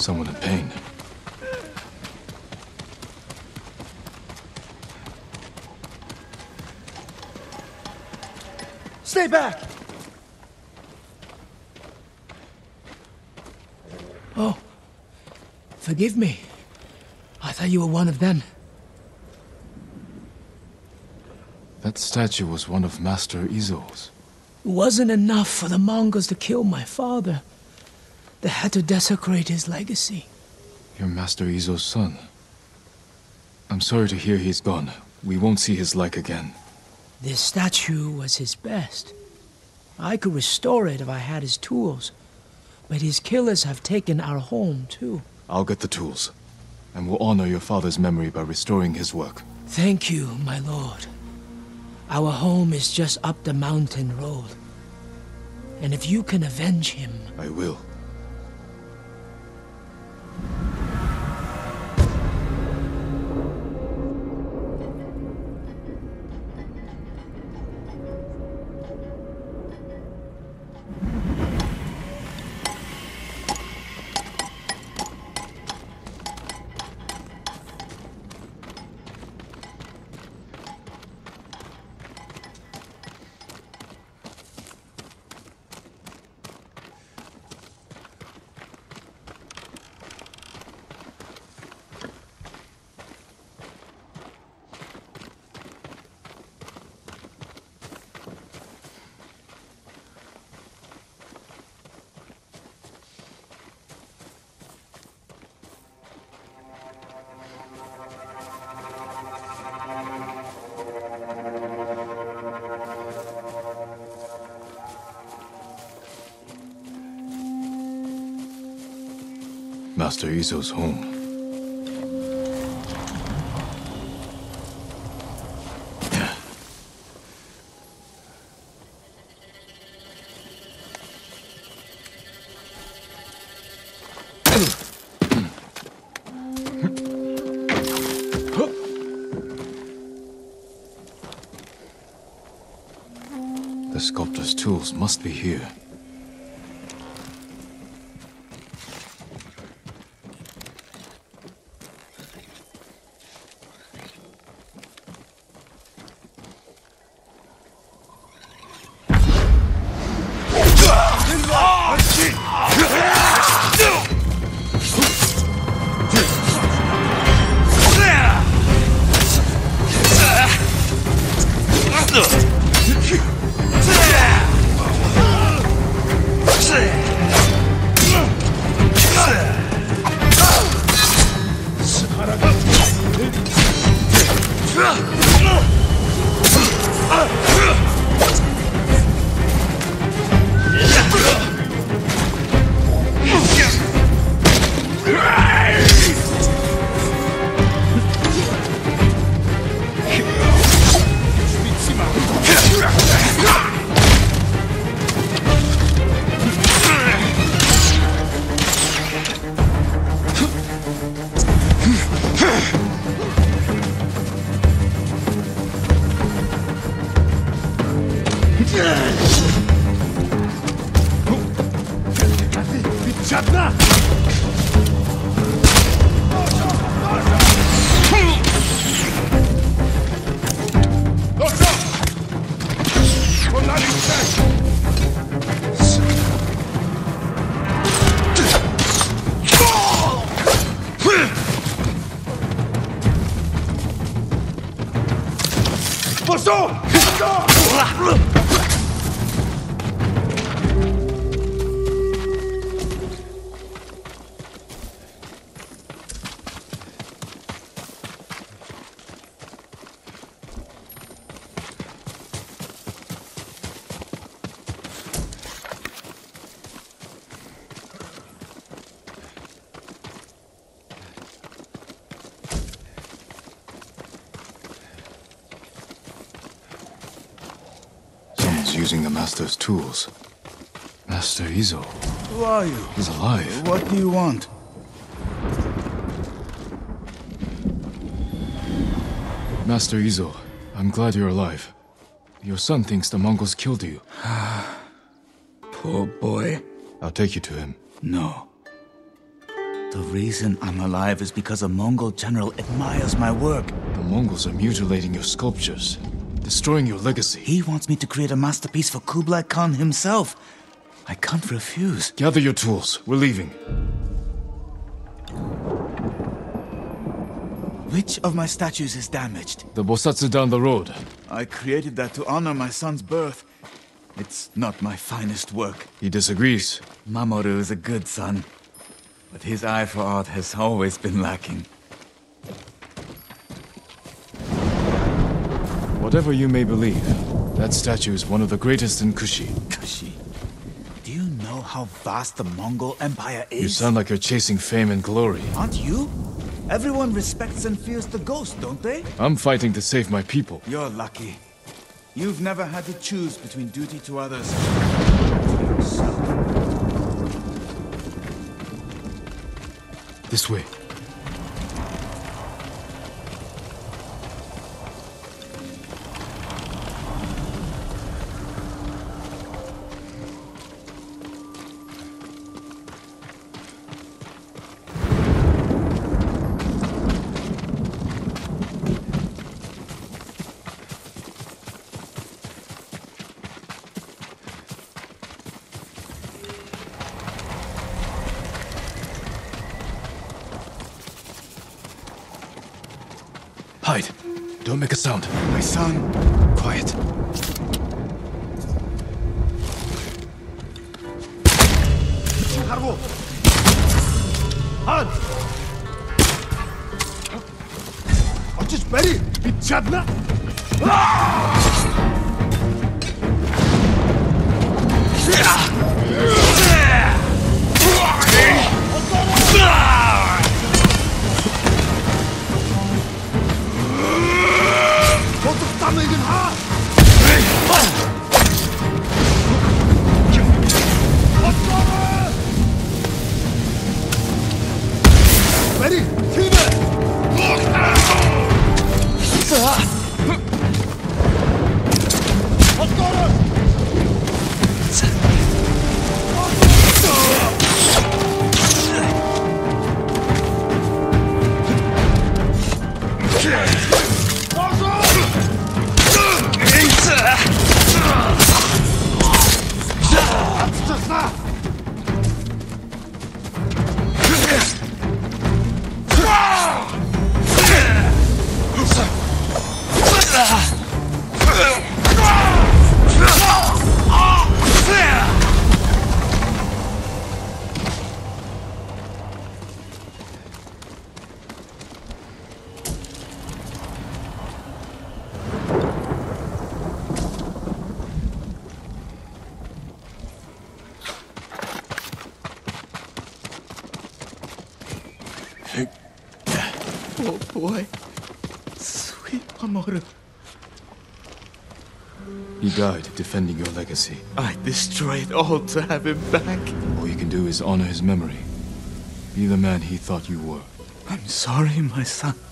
Someone in pain. Stay back! Oh, forgive me. I thought you were one of them. That statue was one of Master Izo's. It wasn't enough for the Mongols to kill my father. They had to desecrate his legacy. You're Master Izo's son. I'm sorry to hear he's gone. We won't see his like again. This statue was his best. I could restore it if I had his tools. But his killers have taken our home, too. I'll get the tools. And we'll honor your father's memory by restoring his work. Thank you, my lord. Our home is just up the mountain road. And if you can avenge him... I will. Master Izo's home. The sculptor's tools must be here. Using the master's tools. Master Izo. Who are you? He's alive. What do you want? Master Izo, I'm glad you're alive. Your son thinks the Mongols killed you. Poor boy. I'll take you to him. No. The reason I'm alive is because a Mongol general admires my work. The Mongols are mutilating your sculptures, destroying your legacy. He wants me to create a masterpiece for Kublai Khan himself. I can't refuse. Gather your tools. We're leaving. Which of my statues is damaged? The Bosatsu down the road. I created that to honor my son's birth. It's not my finest work. He disagrees. Mamoru is a good son, but his eye for art has always been lacking. Whatever you may believe, that statue is one of the greatest in Kushi. Kushi? Do you know how vast the Mongol Empire is? You sound like you're chasing fame and glory. Aren't you? Everyone respects and fears the ghost, don't they? I'm fighting to save my people. You're lucky. You've never had to choose between duty to others and yourself. This way. Hide. Don't make a sound. My son. Quiet. Oh boy, sweet Mamoru. He died defending your legacy. I destroyed all to have him back. All you can do is honor his memory. Be the man he thought you were. I'm sorry, my son.